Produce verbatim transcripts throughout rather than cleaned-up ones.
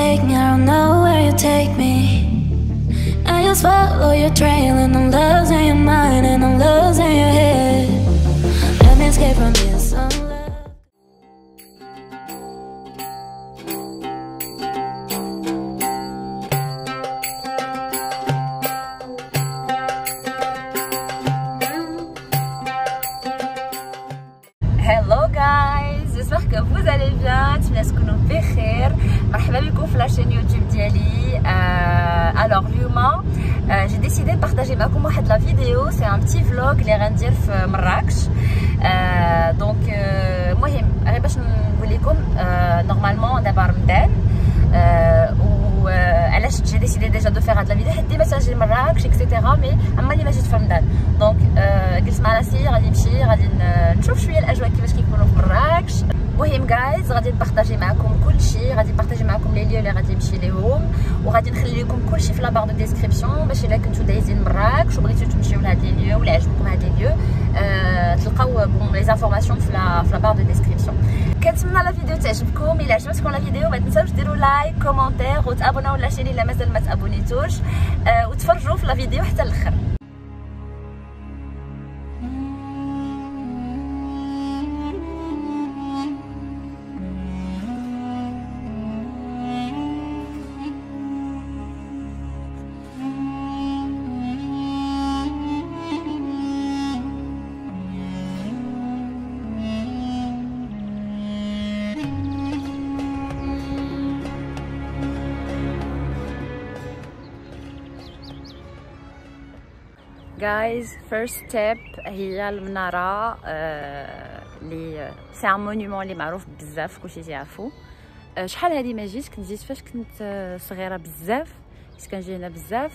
take me, I don't know where you take me. I just follow your trail, and I'm losing your mind, and I'm losing your head. Let me escape from this unlove. Hello guys, j'espère que vous allez bien. Marhaba bikoum في la chaîne YouTube ديالي. Alors اليوم j'ai décidé de partager معكم واحد la vidéo, c'est un petit vlog اللي غندير في مراكش. Donc المهم غير باش نقول لكم normalement دابا رمضان, و علاش j'ai décidé déjà de faire هاد la vidéo حيت ديما تنجي لمراكش اكسيتيرا مي عمرني ما جيت في رمضان. Donc قلت مع راسي غادي نمشي غادي نشوف شويه الاجواء كيفاش كيكونوا في مراكش. المهم guys غادي نبارطاجي معكم كلشي, غادي نبارطاجي معكم لي ليو اللي غادي نمشي ليهم, وغادي نخلي لكم كلشي في لا بار دو ديسكريبسيون باش الا كنتو دايزين مراكش وبغيتو تمشيو لهاد لي ليو ولا عجبكم هاد لي ليو أه... تلقاو بون لي زانفورماسيون في لا في لا بار دو ديسكريبسيون. كنتمنى لا فيديو تعجبكم. الا عجبتكم لا فيديو ما تنساوش ديروا لايك كومونتير وتابوناو لاشين الا مازال ما تابونيتوش, أه... وتفرجوا في لا فيديو حتى الاخر. Guys, first step هي المنارة اللي سي ان مونيمون اللي معروف بزاف كلشي تيعرفو. شحال هادي ما جيت, كنت جيت فاش كنت صغيرة بزاف حيت كنجي هنا بزاف,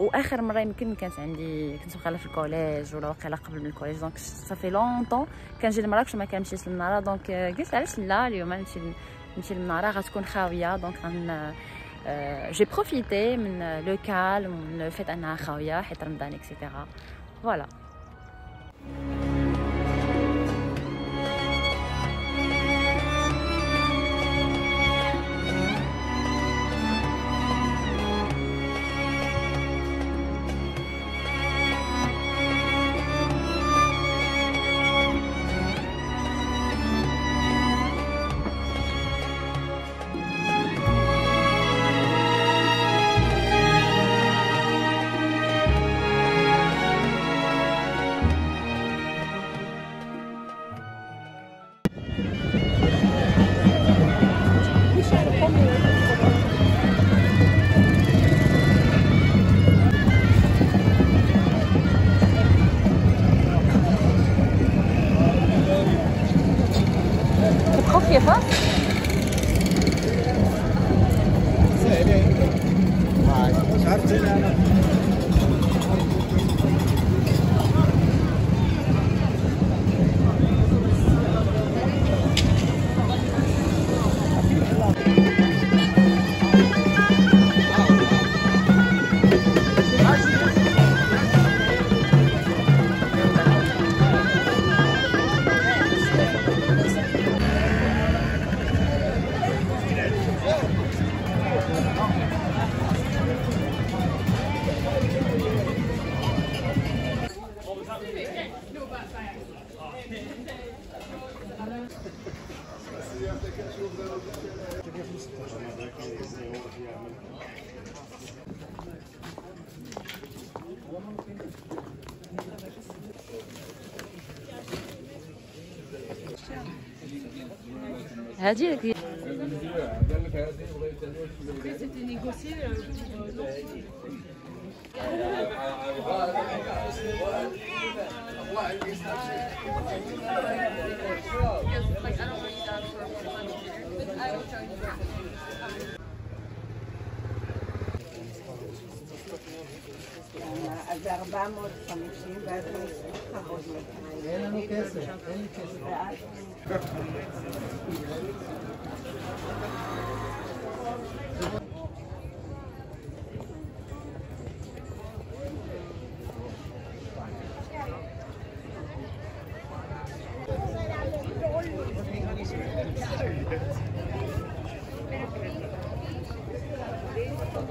واخر مرة يمكن كانت عندي كنت واقيلا في الكوليج ولا واقيلا قبل من الكوليج, دونك صافي لونطون كنجي لمراكش وما كنمشيش للمنارة. دونك قلت علاش لا اليوم نمشي نمشي للمنارة غتكون خاوية, دونك غن Euh, j'ai profité de le calme, le fait qu'on a khawia, hit Ramadan, et cetera. Voilà. هادي هادي Thank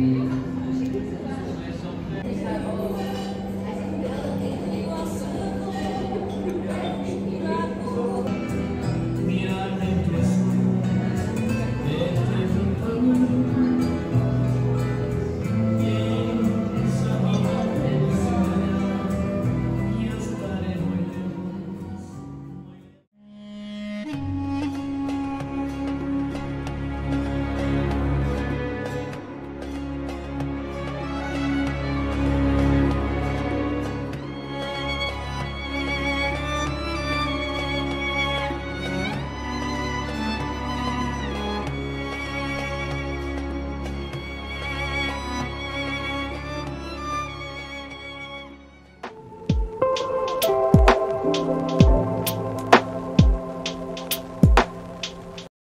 you.